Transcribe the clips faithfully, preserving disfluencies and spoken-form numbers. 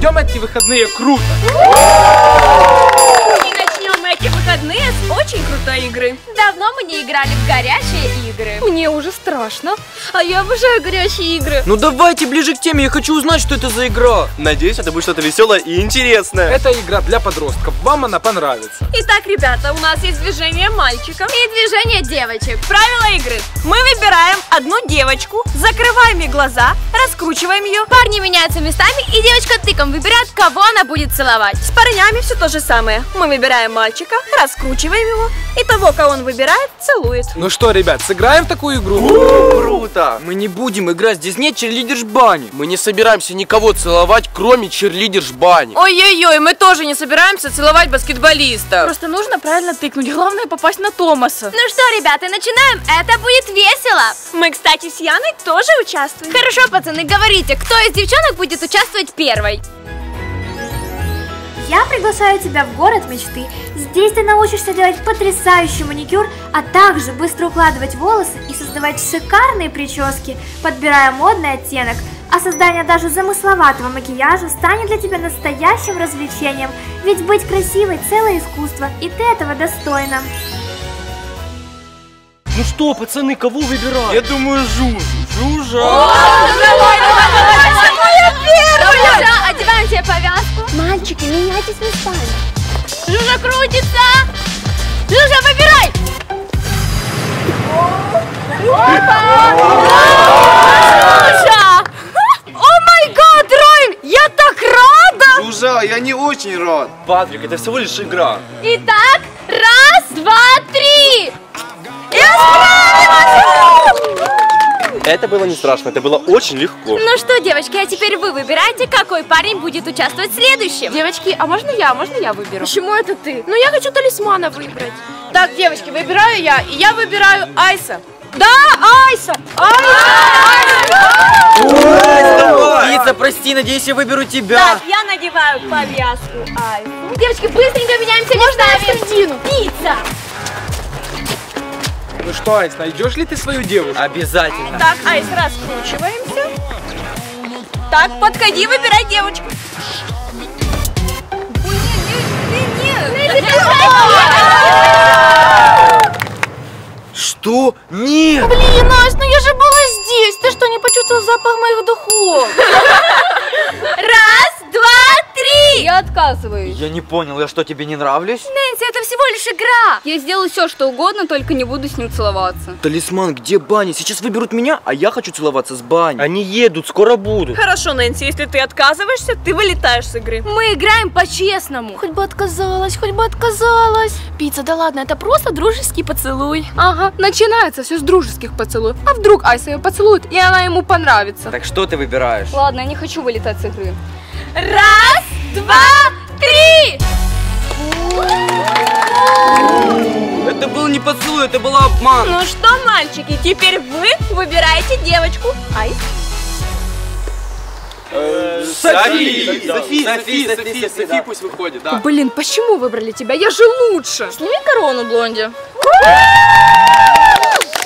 проведем эти выходные круто. И начнем эти выходные с очень крутой игры. Давно мы не играли в горячие игры. Мне уже страшно. А я обожаю горячие игры. Ну давайте ближе к теме, я хочу узнать, что это за игра. Надеюсь, это будет что-то веселое и интересное. Это игра для подростков, вам она понравится. Итак, ребята, у нас есть движение мальчиков и движение девочек. Правила игры. Мы выбираем одну девочку, закрываем ей глаза, раскручиваем ее. Парни меняются местами, и девочка тыком выбирает, кого она будет целовать. С парнями все то же самое. Мы выбираем мальчика, раскручиваем его, и того, кого он выбирает, целует. Ну что, ребят, сыграем в такую игру? Круто! Мы не будем играть, здесь нет черлидерш бани. Мы не собираемся никого целовать, кроме черлидерш бани. Ой-ой-ой, мы тоже не собираемся целовать баскетболиста. Просто нужно правильно тыкнуть, главное попасть на Томаса. Ну что, ребята, начинаем, это будет весело. Мы, кстати, с Яной тоже участвуем. Хорошо, пацаны, говорите, кто из девчонок будет участвовать первой? Я приглашаю тебя в город мечты. Здесь ты научишься делать потрясающий маникюр, а также быстро укладывать волосы и создавать шикарные прически, подбирая модный оттенок. А создание даже замысловатого макияжа станет для тебя настоящим развлечением, ведь быть красивой – целое искусство, и ты этого достойна. Ну что, пацаны, кого выбирать? Я думаю, Жужу. Жужа! Давай, давай, давай! Одеваем тебе повязку. Мальчики, меняйтесь местами. Жужа крутится! Жужа, выбирай! Жужа! О май гад, Райан! Я так рада! Жужа, я не очень рад. Патрик, это всего лишь игра. Итак, раз, два, три! Это было не страшно, это было очень легко. Ну что, девочки, а теперь вы выбираете, какой парень будет участвовать в следующем. Девочки, а можно я, можно я выберу? Почему это ты? Ну я хочу талисмана выбрать. Так, девочки, выбираю я, и я выбираю Айса. Да, Айса! Айса! Айса, прости, надеюсь, я выберу тебя. Так, я надеваю повязку Айсу. Девочки, быстренько меняемся местами. Пицца! Ну что, Айс, найдешь ли ты свою девушку? Обязательно. Так, Айс, раскручиваемся. Так, подходи, выбирай девочку. Что? Нет! Блин, Айс, ну я же была здесь. Ты что, не почувствовал запах моих духов? Раз, два, три! Я отказываюсь. Я не понял, я что, тебе не нравлюсь? Нэнси, это всего лишь игра. Я сделаю все, что угодно, только не буду с ним целоваться. Талисман, где Банни? Сейчас выберут меня, а я хочу целоваться с Банни. Они едут, скоро будут. Хорошо, Нэнси, если ты отказываешься, ты вылетаешь с игры. Мы играем по-честному. Хоть бы отказалась, хоть бы отказалась. Пицца, да ладно, это просто дружеский поцелуй. Ага, начинается все с дружеских поцелуев. А вдруг Айса ее поцелует, и она ему понравится. Так что ты выбираешь? Ладно, я не хочу вылетать с игры. Раз, два, три! Это был не поцелуй, это была обман. Ну что, мальчики, теперь вы выбираете девочку. Ай. Софи! Софи, Софи, Софи, Софи пусть выходит, да. Блин, почему выбрали тебя? Я же лучше. Сними корону, блонди.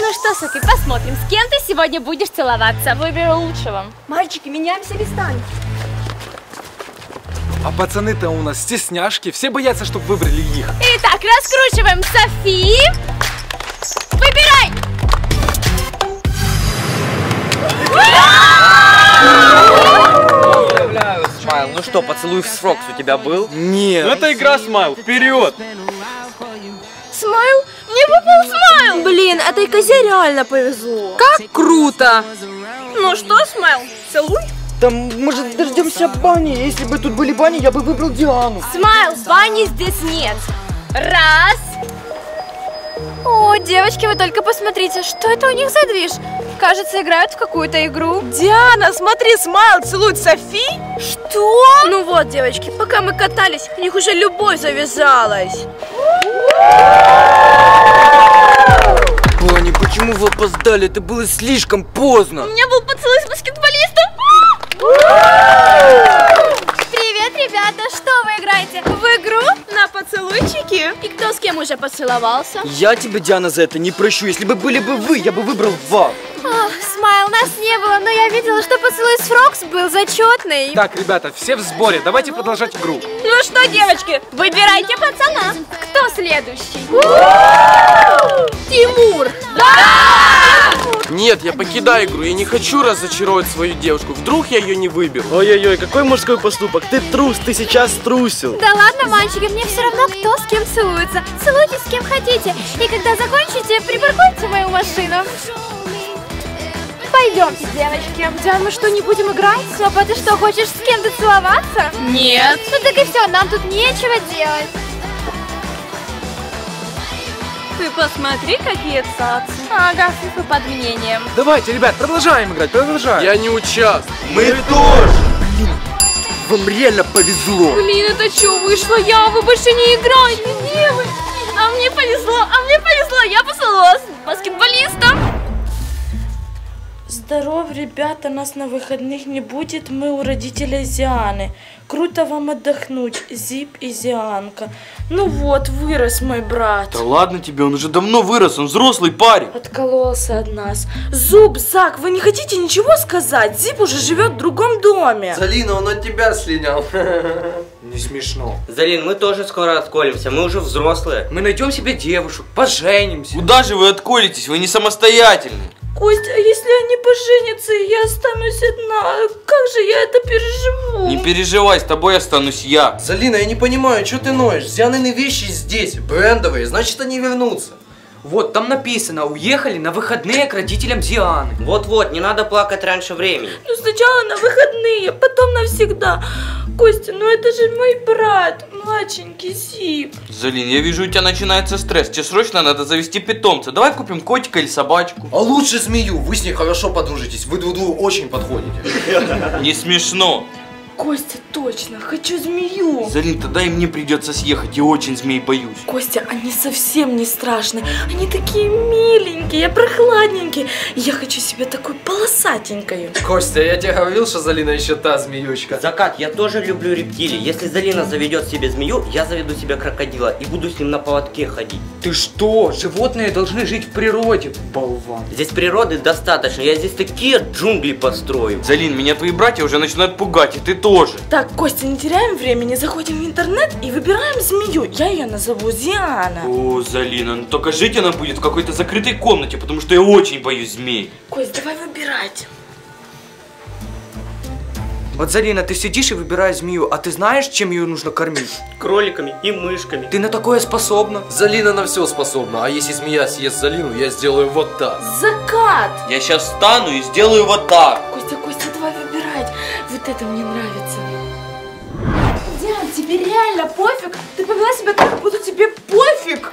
Ну что, Софи, посмотрим, с кем ты сегодня будешь целоваться. Выберу лучшего. Мальчики, меняемся местами. А пацаны-то у нас стесняшки, все боятся, чтобы выбрали их. Итак, раскручиваем Софи. Выбирай! Поздравляю, Смайл. Ну что, поцелуй с Фрогс у тебя был? Нет. Ну это игра, Смайл. Вперед! Смайл? Мне попал Смайл! Блин, этой козе реально повезло. Как круто! Ну что, Смайл, целуй? Да, мы же дождемся Бани. Если бы тут были Бани, я бы выбрал Диану. Смайл, Бани здесь нет. Раз. О, девочки, вы только посмотрите, что это у них за движ? Кажется, играют в какую-то игру. Диана, смотри, Смайл целует Софи. Что? Ну вот, девочки, пока мы катались, у них уже любовь завязалась. Бани, почему вы опоздали? Это было слишком поздно. У меня был поцелуй с баскетболистом. Привет, Ребята, что вы играете? В игру на поцелуйчики? И кто с кем уже поцеловался? Я тебя, Диана, за это не прощу. Если бы были бы вы, я бы выбрал вас. Ох, Смайл, нас не было, но я видела, что поцелуй с Фрогс был зачетный. Так, ребята, все в сборе, давайте продолжать игру. Ну что, девочки, выбирайте пацана. Кто следующий? Тимур! Да! Нет, я покидаю игру, я не хочу разочаровать свою девушку, вдруг я ее не выберу. Ой-ой-ой, какой мужской поступок, ты трус, ты сейчас трусил. Да ладно, мальчики, мне все равно, кто с кем целуется. Целуйтесь с кем хотите, и когда закончите, припаркуйте мою машину. Пойдемте, девочки. Диан, мы что, не будем играть? Папа, ты что, хочешь с кем-то целоваться? Нет. Ну так и все, нам тут нечего делать. Ты посмотри, какие цацы. Ага, ты под мнением. Давайте, ребят, продолжаем играть, продолжаем. Я не участвую. Мы, Мы тоже. Блин, вам реально повезло. Блин, это что вышло? Я, вы больше не играете, девочки. А мне повезло, а мне повезло. Я поцеловалась с баскетболистом. Здоров, ребята, нас на выходных не будет. Мы у родителей Зианы. Круто вам отдохнуть, Зип и Зианка. Ну вот, вырос мой брат. Да ладно тебе, он уже давно вырос, он взрослый парень. Откололся от нас. Зуб, Зак, вы не хотите ничего сказать? Зип уже живет в другом доме. Залина, он от тебя слинял. Не смешно. Залин, мы тоже скоро отколемся, мы уже взрослые. Мы найдем себе девушек, поженимся. Куда же вы отколитесь, вы не самостоятельны. Костя, а если они поженятся, и я останусь одна, как же я это переживу? Не переживай, с тобой останусь я. Залина, я не понимаю, что ты ноешь? Зианины вещи здесь, брендовые, значит они вернутся. Вот, там написано, уехали на выходные к родителям Зианы. Вот-вот, не надо плакать раньше времени. Ну сначала на выходные, потом навсегда. Костя, ну это же мой брат, младшенький Зип. Залин, я вижу, у тебя начинается стресс. Тебе срочно надо завести питомца. Давай купим котика или собачку. А лучше змею, вы с ней хорошо подружитесь. Вы двух очень подходите. Не смешно. Костя, точно, хочу змею. Залин, тогда и мне придется съехать, я очень змей боюсь. Костя, они совсем не страшные, они такие миленькие, прохладненькие. Я хочу себе такую полосатенькую. Костя, я тебе говорил, что Залина еще та змеючка. Закат, я тоже люблю рептилии. Если Залина заведет себе змею, я заведу себе крокодила и буду с ним на поводке ходить. Ты что? Животные должны жить в природе, болван. Здесь природы достаточно, я здесь такие джунгли построю. Залин, меня твои братья уже начинают пугать, и ты тоже. Так, Костя, не теряем времени, заходим в интернет и выбираем змею. Я ее назову Диана. О, Залина, ну только жить она будет в какой-то закрытой комнате, потому что я очень боюсь змей. Кость, давай выбирать. Вот, Залина, ты сидишь и выбираешь змею, а ты знаешь, чем ее нужно кормить? Кроликами и мышками. Ты на такое способна? Залина на все способна, а если змея съест Залину, я сделаю вот так. Закат! Я сейчас встану и сделаю вот так. Костя, Костя, давай выбирать. Вот это мне нравится. Диан, тебе реально пофиг? Ты повела себя так, будто тебе пофиг.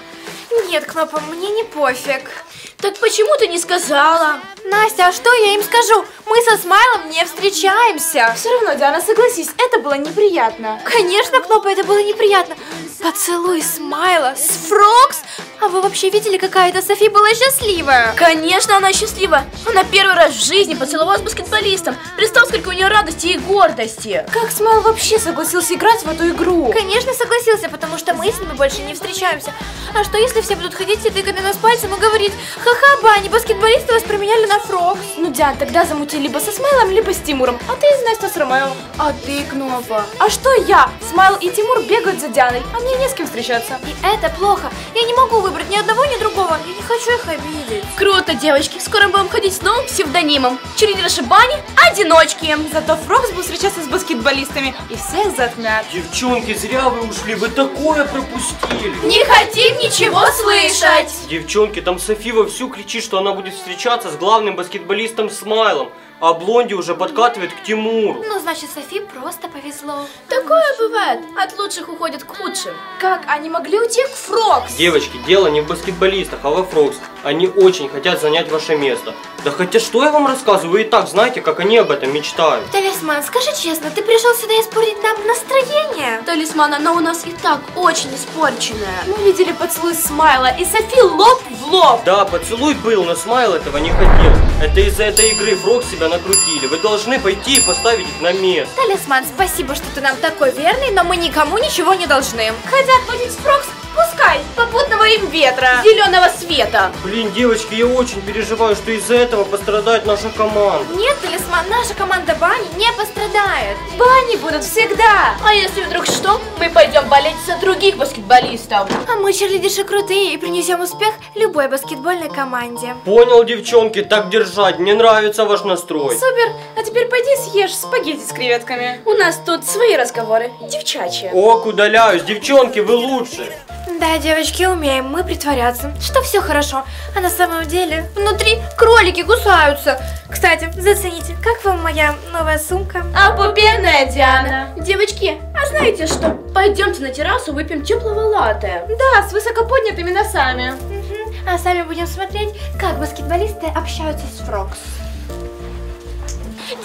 Нет, Кнопа, мне не пофиг. Так почему ты не сказала? Настя, а что я им скажу? Мы со Смайлом не встречаемся. Все равно, Диана, согласись, это было неприятно. Конечно, Кнопа, это было неприятно. Поцелуй Смайла с Фрогс? А вы вообще видели, какая эта Софи была счастливая? Конечно, она счастлива. Она первый раз в жизни поцеловалась с баскетболистом. Представь, сколько у нее радости и гордости. Как Смайл вообще согласился играть в эту игру? Конечно, согласился, потому что мы с ними больше не встречаемся. А что если все будут ходить и тыкать на нас пальцем и говорить: ха-ха, Банни, баскетболисты вас променяли на Фрогс? Ну, Диан, тогда замути либо со Смайлом, либо с Тимуром. А ты, Настя, с Ромео. А ты, Кнопа. А что я? Смайл и Тимур бегают за Дианой, а мне не с кем встречаться. И это плохо. Я не могу выбрать ни одного, ни другого. Я не хочу их обидеть. Круто, девочки. Скоро будем ходить с новым псевдонимом. Чередерши Бани одиночки. Зато Фрогс будет встречаться с баскетболистами и всех затмят. Девчонки, зря вы ушли. Вы такое пропустили. Не хотим ничего слышать. Девчонки, там Софи вовсю кричит, что она будет встречаться с главным баскетболистом Смайлом. А Блонди уже подкатывает к Тимуру. Ну, значит, Софи просто повезло. Такое бывает. От лучших уходят к худшим. Как они могли уйти к Фрогс? Девочки, дело не в баскетболистах, а во Фрогс. Они очень хотят занять ваше место. Да хотя что я вам рассказываю, вы и так знаете, как они об этом мечтают. Талисман, скажи честно, ты пришел сюда испортить нам настроение? Талисман, оно у нас и так очень испорченное. Мы видели поцелуй Смайла и Софи лоб в лоб. Да, поцелуй был, но Смайл этого не хотел. Это из-за этой игры Фрог себя накрутили. Вы должны пойти и поставить их на место. Талисман, спасибо, что ты нам такой верный, но мы никому ничего не должны. Хотят платить Фрогс? Пускай! Попутного им ветра, зеленого света. Блин, девочки, я очень переживаю, что из-за этого пострадает наша команда. Нет, Талисман, наша команда Бани не пострадает. Бани будут всегда. А если вдруг что, мы пойдем болеть за других баскетболистов. А мы, черлидерши, крутые и принесем успех любой баскетбольной команде. Понял, девчонки, так держать, мне нравится ваш настрой. Супер, а теперь пойди съешь спагетти с креветками. У нас тут свои разговоры, девчачьи. Ок, удаляюсь, девчонки, вы лучше. Да, девочки, умеем мы притворяться, что все хорошо, а на самом деле внутри кролики кусаются. Кстати, зацените, как вам моя новая сумка? А пупенная Диана. Девочки, а знаете что? Пойдемте на террасу, выпьем теплого латте. Да, с высоко поднятыми носами. Угу. А сами будем смотреть, как баскетболисты общаются с Фрогс.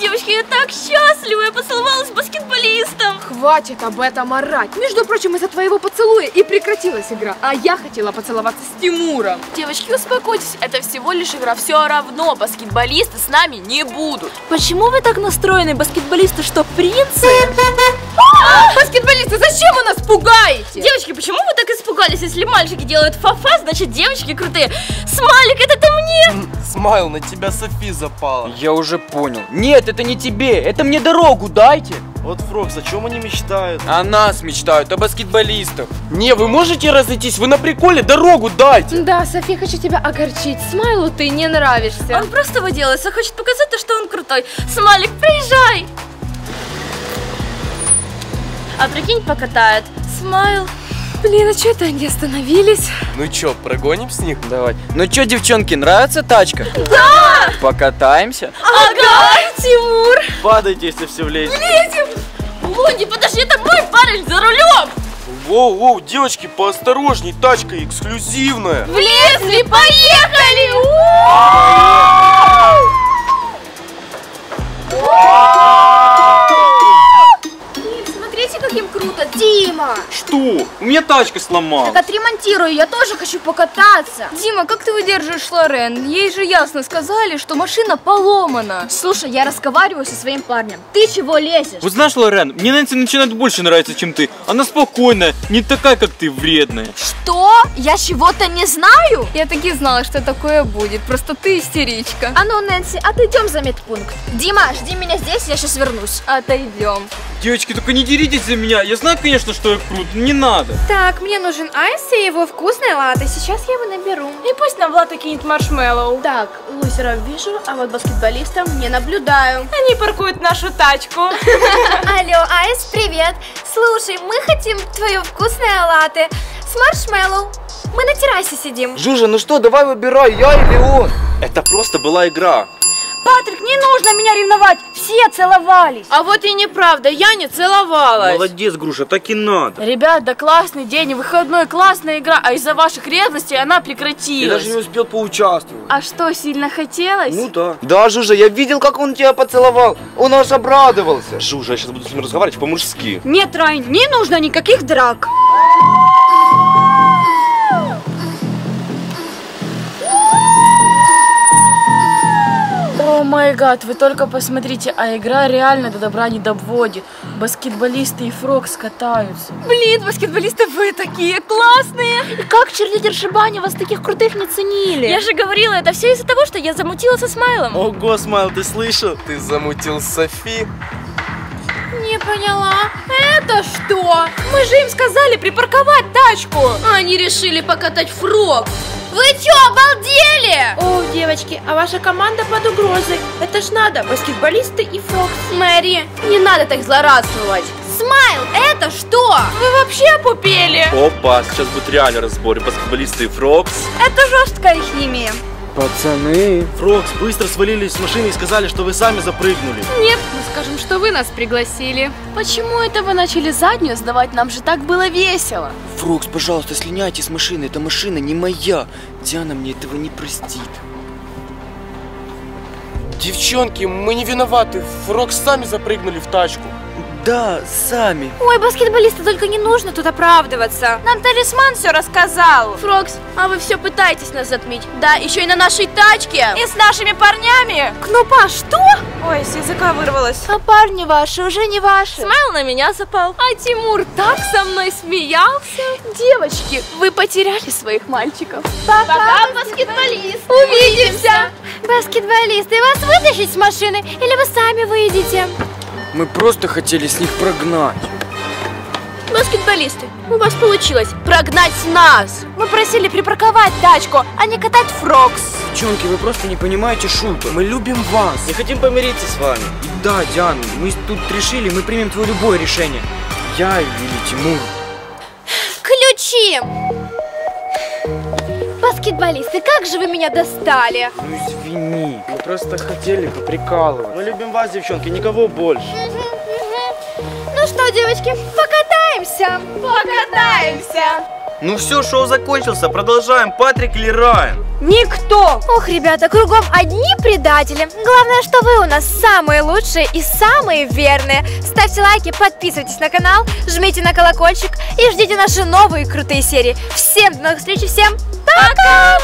Девочки, я так счастлива, я поцеловалась с баскетболистом. Хватит об этом орать. Между прочим, из-за твоего поцелуя и прекратилась игра. А я хотела поцеловаться с Тимуром. Девочки, успокойтесь, это всего лишь игра. Все равно баскетболисты с нами не будут. Почему вы так настроены, баскетболисты, что принцы? Баскетболисты, зачем вы нас пугаете? Девочки, почему вы так испугались? Если мальчики делают фа-фа, значит девочки крутые. Смайлик, это ты мне? Смайл, на тебя Софи запала. Я уже понял. Нет, это не тебе, это мне дорогу дайте. Вот, Фрогс, о чем они мечтают? О нас мечтают, о баскетболистах. Не, вы можете разойтись? Вы на приколе, дорогу дайте. Да, Софи, хочу тебя огорчить. Смайлу ты не нравишься. Он просто выделается, хочет показать то, что он крутой. Смайлик, приезжай. А прикинь, покатает. Смайл. Блин, а что это они остановились? Ну чё, прогоним с них? Давай. Ну чё, девчонки, нравится тачка? Да! Покатаемся? Ага, Тимур! Падайте, если все влезет. Влезем! Лунди, подожди, это мой парень за рулем! Воу-воу, девочки, поосторожней, тачка эксклюзивная! Влезли, поехали! Им круто, Дима! Что? У меня тачка сломалась. Так отремонтирую, я тоже хочу покататься. Дима, как ты выдерживаешь Лорен? Ей же ясно сказали, что машина поломана. Слушай, я разговариваю со своим парнем. Ты чего лезешь? Вот знаешь, Лорен, мне Нэнси начинает больше нравиться, чем ты. Она спокойная, не такая, как ты, вредная. Что? Я чего-то не знаю? Я таки знала, что такое будет. Просто ты истеричка. А ну, Нэнси, отойдем за медпункт. Дима, жди меня здесь, я сейчас вернусь. Отойдем. Девочки, только не деритесь за меня. Я знаю, конечно, что я крут. Не надо. Так, мне нужен айс и его вкусная латте. Сейчас я его наберу. И пусть нам в латте кинет маршмеллоу. Так, лузеров вижу, а вот баскетболистов не наблюдаю. Они паркуют нашу тачку. Алло, айс, привет. Слушай, мы хотим твое вкусное латте с маршмеллоу. Мы на террасе сидим. Жужа, ну что, давай выбирай, я или он. Это просто была игра. Патрик, не нужно меня ревновать, все целовались. А вот и неправда, я не целовалась. Молодец, Груша, так и надо. Ребят, да классный день, выходной, классная игра, а из-за ваших ревностей она прекратилась. Я даже не успел поучаствовать. А что, сильно хотелось? Ну да. Да, Жужа, я видел, как он тебя поцеловал, он аж обрадовался. Жужа, я сейчас буду с ним разговаривать по-мужски. Нет, Райан, не нужно никаких драк. О май гад, вы только посмотрите, а игра реально до добра не доводит. Баскетболисты и Фрогс катаются. Блин, баскетболисты вы такие классные. И как черлидерши Бани вас таких крутых не ценили? Я же говорила, это все из-за того, что я замутила со Смайлом. Ого, Смайл, ты слышал? Ты замутил Софи. Не поняла. Это что? Мы же им сказали припарковать тачку. Они решили покатать Фрогс. Вы чё, обалдели? О, девочки, а ваша команда под угрозой. Это ж надо, баскетболисты и Фрогс. Мэри, не надо так злорадствовать. Смайл, это что? Вы вообще опупели? Опа, сейчас будет реально разбор, баскетболисты и Фрогс. Это жесткая химия. Пацаны. Фрогс, быстро свалились с машины и сказали, что вы сами запрыгнули. Нет, мы скажем, что вы нас пригласили. Почему это вы начали заднюю сдавать? Нам же так было весело. Фрогс, пожалуйста, слиняйте с машины. Эта машина не моя. Диана мне этого не простит. Девчонки, мы не виноваты. Фрогс сами запрыгнули в тачку. Да, сами. Ой, баскетболисты, только не нужно тут оправдываться. Нам талисман все рассказал. Фрогс, а вы все пытаетесь нас затмить. Да, еще и на нашей тачке. И с нашими парнями. Кнопа, что? Ой, с языка вырвалось. А парни ваши уже не ваши. Смайл на меня запал. А Тимур так со мной смеялся. Девочки, вы потеряли своих мальчиков. Пока, баскетболист. Увидимся. Баскетболисты, вас вытащить с машины или вы сами выйдете? Мы просто хотели с них прогнать. Баскетболисты, у вас получилось прогнать нас. Мы просили припарковать тачку, а не катать Фрогс. Девчонки, вы просто не понимаете шутку. Мы любим вас. Мы хотим помириться с вами. И да, Диана, мы тут решили, мы примем твое любое решение. Я или Тимур. Ключи! Баскетболисты, как же вы меня достали? Ну извини, мы просто хотели поприкалывать. Мы любим вас, девчонки, никого больше. Ну что, девочки, покатаемся? Покатаемся! Ну все, шоу закончился, продолжаем, Патрик или Райан? Никто! Ох, ребята, кругом одни предатели. Главное, что вы у нас самые лучшие и самые верные. Ставьте лайки, подписывайтесь на канал, жмите на колокольчик и ждите наши новые крутые серии. Всем до новых встреч, всем пока!